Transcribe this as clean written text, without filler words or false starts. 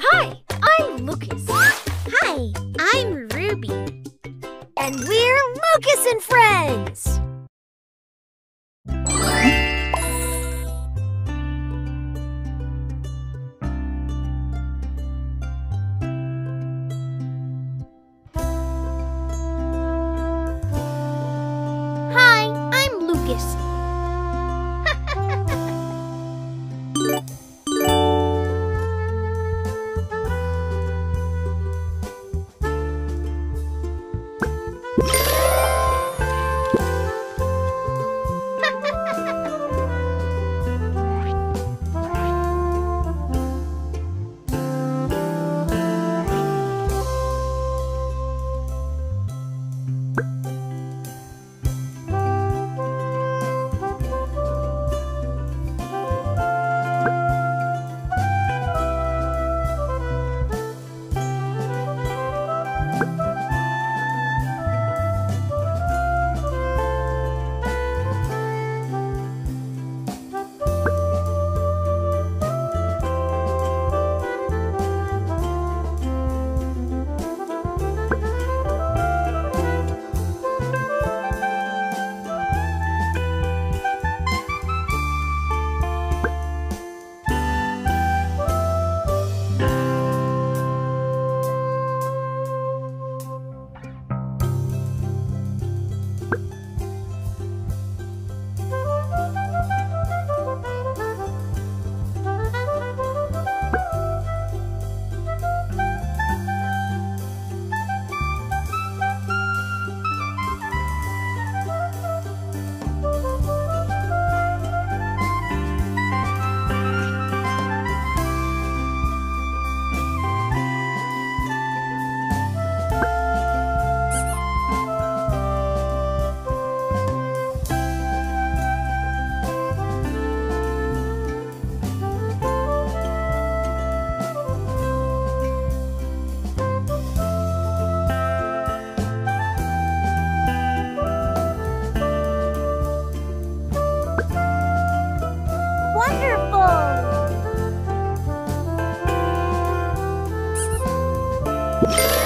Hi, I'm Lucas. Hi, I'm Ruby. And we're Lucas and Friends. Wonderful!